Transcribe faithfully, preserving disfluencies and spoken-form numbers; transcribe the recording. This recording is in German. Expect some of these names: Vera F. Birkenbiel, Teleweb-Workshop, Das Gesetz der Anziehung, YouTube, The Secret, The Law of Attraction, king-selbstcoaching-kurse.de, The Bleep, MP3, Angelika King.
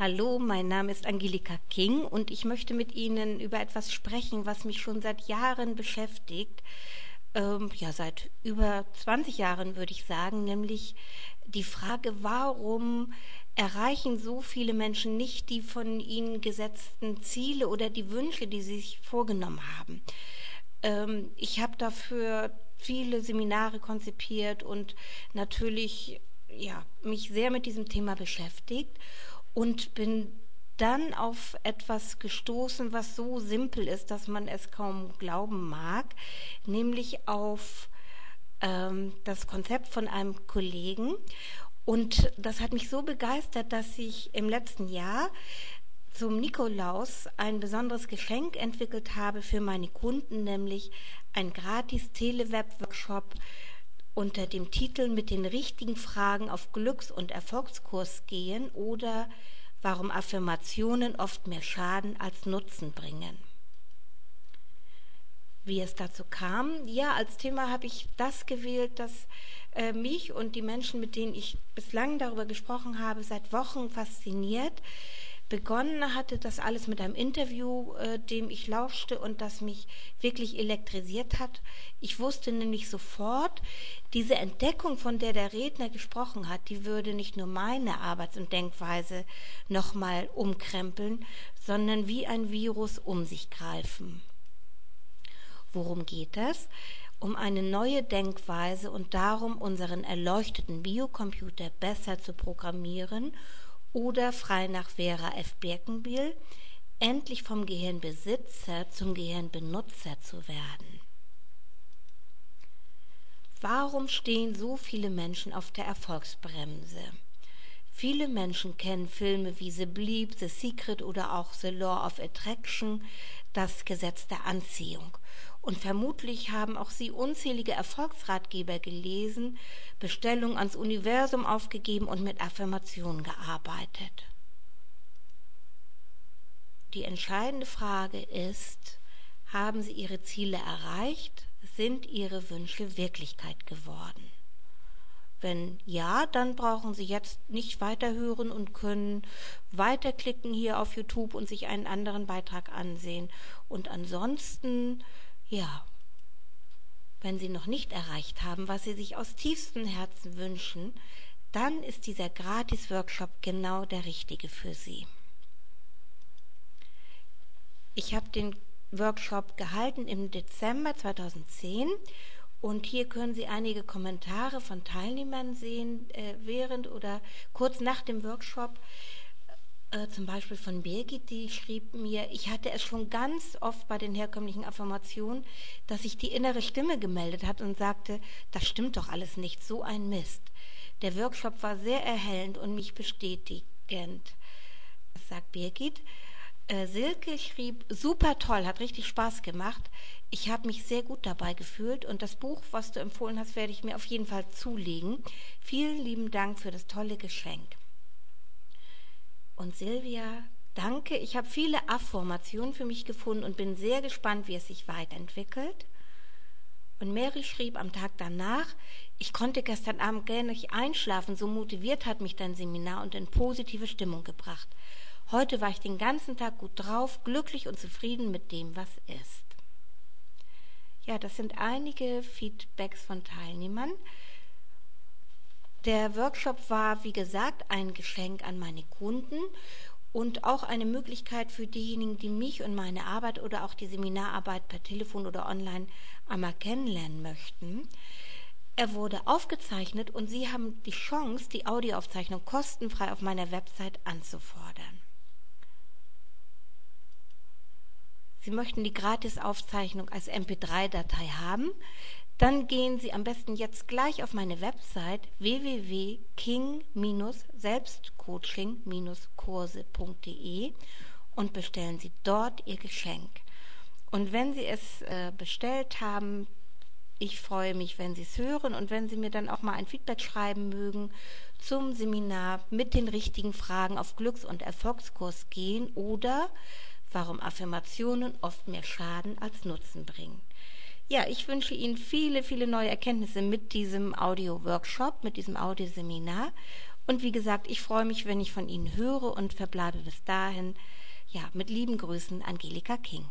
Hallo, mein Name ist Angelika King und ich möchte mit Ihnen über etwas sprechen, was mich schon seit Jahren beschäftigt, ähm, ja seit über zwanzig Jahren würde ich sagen, nämlich die Frage, warum erreichen so viele Menschen nicht die von ihnen gesetzten Ziele oder die Wünsche, die sie sich vorgenommen haben. Ähm, ich habe dafür viele Seminare konzipiert und natürlich ja, mich sehr mit diesem Thema beschäftigt und bin dann auf etwas gestoßen, was so simpel ist, dass man es kaum glauben mag, nämlich auf ähm, das Konzept von einem Kollegen. Und das hat mich so begeistert, dass ich im letzten Jahr zum Nikolaus ein besonderes Geschenk entwickelt habe für meine Kunden, nämlich ein gratis Teleweb-Workshop unter dem Titel "Mit den richtigen Fragen auf Glücks- und Erfolgskurs gehen" oder "Warum Affirmationen oft mehr Schaden als Nutzen bringen". Wie es dazu kam, ja, als Thema habe ich das gewählt, das äh, mich und die Menschen, mit denen ich bislang darüber gesprochen habe, seit Wochen fasziniert. Begonnen hatte das alles mit einem Interview, äh, dem ich lauschte und das mich wirklich elektrisiert hat. Ich wusste nämlich sofort, diese Entdeckung, von der der Redner gesprochen hat, die würde nicht nur meine Arbeits- und Denkweise nochmal umkrempeln, sondern wie ein Virus um sich greifen. Worum geht es? Um eine neue Denkweise und darum, unseren erleuchteten Biocomputer besser zu programmieren oder, frei nach Vera F. Birkenbiel, endlich vom Gehirnbesitzer zum Gehirnbenutzer zu werden. Warum stehen so viele Menschen auf der Erfolgsbremse? Viele Menschen kennen Filme wie The Bleep, The Secret oder auch The Law of Attraction, Das Gesetz der Anziehung. Und vermutlich haben auch sie unzählige Erfolgsratgeber gelesen, Bestellungen ans Universum aufgegeben und mit Affirmationen gearbeitet. Die entscheidende Frage ist, haben sie ihre Ziele erreicht? Sind ihre Wünsche Wirklichkeit geworden? Wenn ja, dann brauchen Sie jetzt nicht weiterhören und können weiterklicken hier auf YouTube und sich einen anderen Beitrag ansehen. Und ansonsten, ja, wenn Sie noch nicht erreicht haben, was Sie sich aus tiefstem Herzen wünschen, dann ist dieser Gratis-Workshop genau der richtige für Sie. Ich habe den Workshop gehalten im Dezember zweitausendzehn. Und hier können Sie einige Kommentare von Teilnehmern sehen, äh, während oder kurz nach dem Workshop, äh, zum Beispiel von Birgit, die schrieb mir, ich hatte es schon ganz oft bei den herkömmlichen Affirmationen, dass sich die innere Stimme gemeldet hat und sagte, das stimmt doch alles nicht, so ein Mist. Der Workshop war sehr erhellend und mich bestätigend, das sagt Birgit. Silke schrieb, super toll, hat richtig Spaß gemacht. Ich habe mich sehr gut dabei gefühlt und das Buch, was du empfohlen hast, werde ich mir auf jeden Fall zulegen. Vielen lieben Dank für das tolle Geschenk. Und Silvia, danke, ich habe viele Affirmationen für mich gefunden und bin sehr gespannt, wie es sich weiterentwickelt. Und Mary schrieb am Tag danach, ich konnte gestern Abend gar nicht einschlafen, so motiviert hat mich dein Seminar und in positive Stimmung gebracht. Heute war ich den ganzen Tag gut drauf, glücklich und zufrieden mit dem, was ist. Ja, das sind einige Feedbacks von Teilnehmern. Der Workshop war, wie gesagt, ein Geschenk an meine Kunden und auch eine Möglichkeit für diejenigen, die mich und meine Arbeit oder auch die Seminararbeit per Telefon oder online einmal kennenlernen möchten. Er wurde aufgezeichnet und Sie haben die Chance, die Audioaufzeichnung kostenfrei auf meiner Website anzufordern. Sie möchten die Gratis-Aufzeichnung als M P drei Datei haben, dann gehen Sie am besten jetzt gleich auf meine Website w w w punkt king selbstcoaching kurse punkt de und bestellen Sie dort Ihr Geschenk. Und wenn Sie es äh, bestellt haben, ich freue mich, wenn Sie es hören und wenn Sie mir dann auch mal ein Feedback schreiben mögen zum Seminar "Mit den richtigen Fragen auf Glücks- und Erfolgskurs gehen" oder "Warum Affirmationen oft mehr Schaden als Nutzen bringen". Ja, ich wünsche Ihnen viele, viele neue Erkenntnisse mit diesem Audio-Workshop, mit diesem Audioseminar. Und wie gesagt, ich freue mich, wenn ich von Ihnen höre und verbleibe bis dahin. Ja, mit lieben Grüßen, Angelika King.